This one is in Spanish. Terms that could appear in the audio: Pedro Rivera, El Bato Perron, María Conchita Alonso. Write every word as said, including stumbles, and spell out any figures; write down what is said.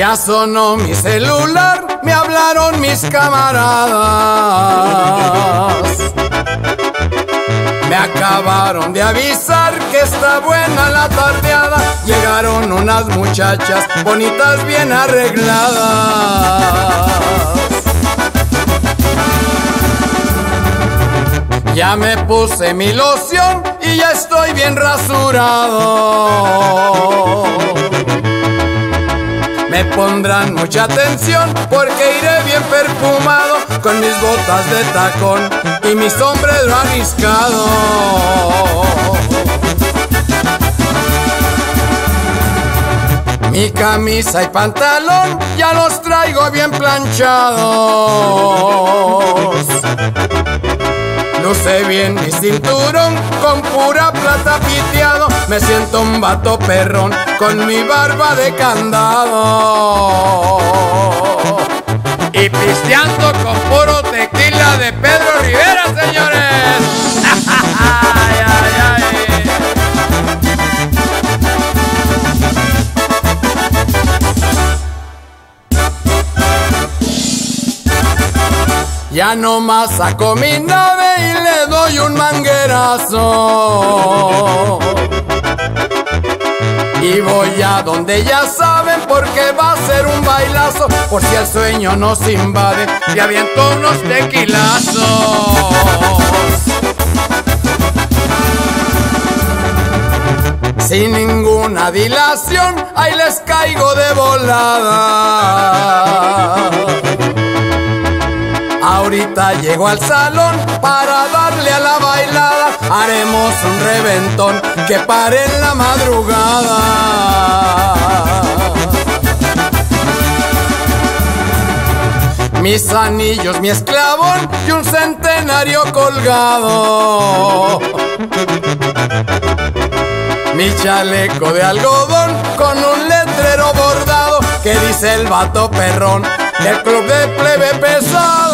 Ya sonó mi celular, me hablaron mis camaradas. Me acabaron de avisar que está buena la tardeada. Llegaron unas muchachas bonitas, bien arregladas. Ya me puse mi loción y ya estoy bien rasurado. Me pondrán mucha atención porque iré bien perfumado, con mis botas de tacón y mi sombrero arriscado. Mi camisa y pantalón ya los traigo bien planchados. Luce bien mi cinturón con pura plata piteado. Me siento un vato perrón con mi barba de candado. Y pisteando con puro tequila de Pedro Rivera, señores. ¡Ay, ay, ay! Ya nomás saco mi nave y le doy un manguerazo. Y voy a donde ya saben porque va a ser un bailazo. Por si el sueño nos invade, le aviento unos tequilazos. Sin ninguna dilación, ahí les caigo de volada. Ahorita llego al salón para darle a la bailada. Haremos un reventón que pare en la madrugada. Mis anillos, mi esclavón y un centenario colgado. Mi chaleco de algodón con un letrero bordado que dice el Bato Perrón del Club de Plebe Pesado.